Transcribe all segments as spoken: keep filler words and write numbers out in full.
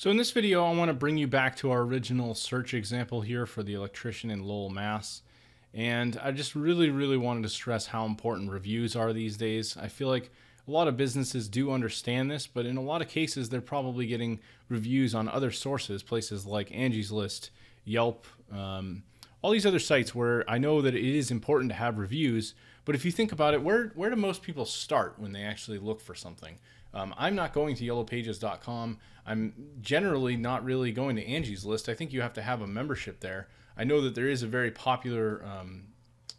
So in this video, I want to bring you back to our original search example here for the electrician in Lowell, Mass. And I just really, really wanted to stress how important reviews are these days. I feel like a lot of businesses do understand this, but in a lot of cases, they're probably getting reviews on other sources, places like Angie's List, Yelp, um, all these other sites where I know that it is important to have reviews. But if you think about it, where, where do most people start when they actually look for something? Um, I'm not going to Yellow Pages dot com. I'm generally not really going to Angie's List. I think you have to have a membership there. I know that there is a very popular, um,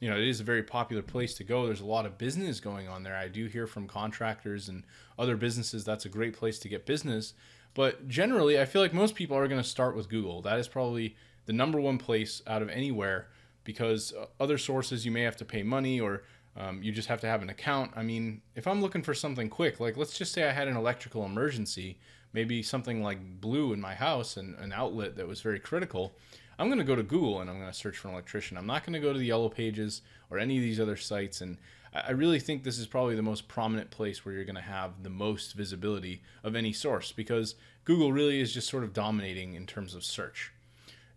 you know, it is a very popular place to go. There's a lot of business going on there. I do hear from contractors and other businesses. That's a great place to get business. But generally, I feel like most people are going to start with Google. That is probably the number one place out of anywhere, because other sources you may have to pay money, or um, you just have to have an account. I mean, if I'm looking for something quick, like let's just say I had an electrical emergency, maybe something like blew in my house and an outlet that was very critical, I'm going to go to Google and I'm going to search for an electrician. I'm not going to go to the Yellow Pages or any of these other sites. And I really think this is probably the most prominent place where you're going to have the most visibility of any source, because Google really is just sort of dominating in terms of search.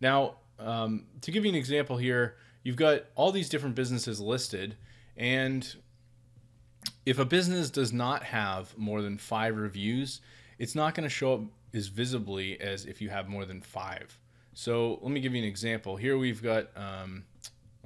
Now, um, to give you an example here, you've got all these different businesses listed, and if a business does not have more than five reviews, it's not going to show up as visibly as if you have more than five. So let me give you an example. Here we've got, um,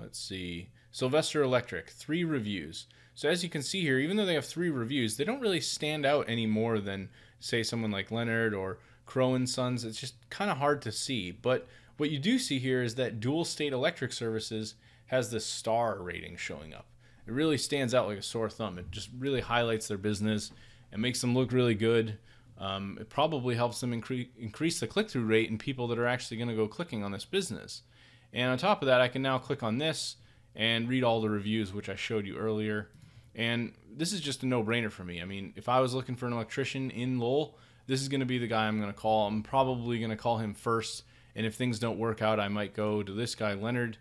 let's see, Sylvester Electric, three reviews. So as you can see here, even though they have three reviews, they don't really stand out any more than, say, someone like Leonard or Crow and Sons. It's just kind of hard to see. But what you do see here is that Dual State Electric Services has the star rating showing up. It really stands out like a sore thumb. It just really highlights their business and makes them look really good. Um, it probably helps them incre increase the click-through rate and people that are actually going to go clicking on this business. And on top of that, I can now click on this and read all the reviews, which I showed you earlier. And this is just a no-brainer for me. I mean, if I was looking for an electrician in Lowell, this is going to be the guy I'm going to call. I'm probably going to call him first. And if things don't work out, I might go to this guy, Leonard.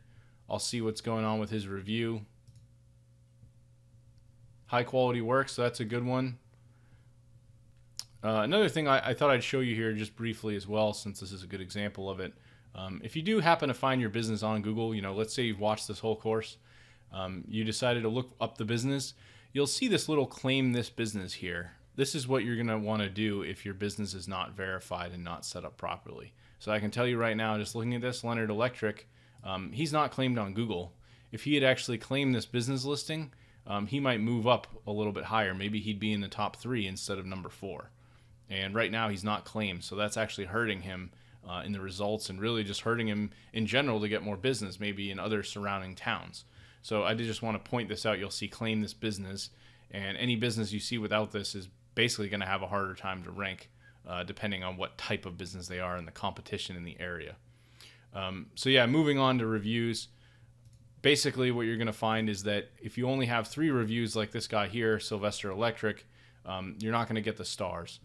I'll see what's going on with his review. High quality work, so that's a good one. Uh, another thing I, I thought I'd show you here just briefly as well, since this is a good example of it. Um, if you do happen to find your business on Google, you know, let's say you've watched this whole course, um, you decided to look up the business, you'll see this little claim this business here. This is what you're going to want to do if your business is not verified and not set up properly. So I can tell you right now, just looking at this, Leonard Electric, um, he's not claimed on Google. If he had actually claimed this business listing, um, he might move up a little bit higher. Maybe he'd be in the top three instead of number four. And right now he's not claimed, so that's actually hurting him uh, in the results, and really just hurting him in general to get more business, maybe in other surrounding towns. So I did just want to point this out. You'll see claim this business, and any business you see without this is basically going to have a harder time to rank, uh, depending on what type of business they are and the competition in the area. Um, so yeah, moving on to reviews. Basically what you're going to find is that if you only have three reviews like this guy here, Sylvester Electric, um, you're not going to get the stars.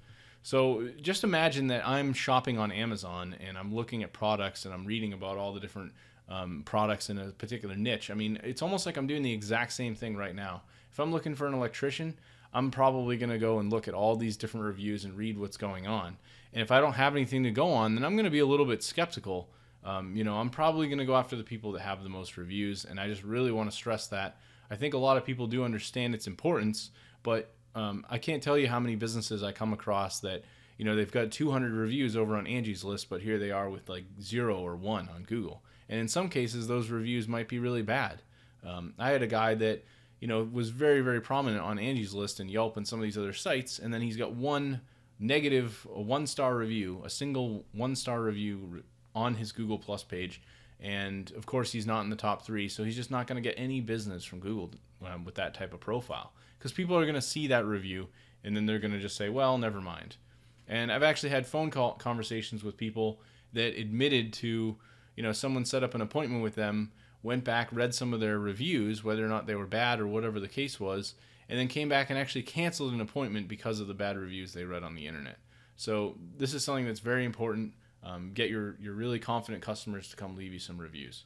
So just imagine that I'm shopping on Amazon and I'm looking at products and I'm reading about all the different um, products in a particular niche. I mean, it's almost like I'm doing the exact same thing right now. If I'm looking for an electrician, I'm probably going to go and look at all these different reviews and read what's going on. And if I don't have anything to go on, then I'm going to be a little bit skeptical. Um, you know, I'm probably going to go after the people that have the most reviews. And I just really want to stress that. I think a lot of people do understand its importance, but Um, I can't tell you how many businesses I come across that, you know, they've got two hundred reviews over on Angie's List, but here they are with like zero or one on Google. And in some cases, those reviews might be really bad. Um, I had a guy that, you know, was very, very prominent on Angie's List and Yelp and some of these other sites. And then he's got one negative, one-star review, a single one-star review on his Google Plus page. And of course, he's not in the top three. So he's just not going to get any business from Google um, with that type of profile, because people are going to see that review and then they're going to just say, well, never mind. And I've actually had phone call conversations with people that admitted to, you know, someone set up an appointment with them, went back, read some of their reviews, whether or not they were bad or whatever the case was, and then came back and actually canceled an appointment because of the bad reviews they read on the internet. So this is something that's very important. Um, get your, your really confident customers to come leave you some reviews.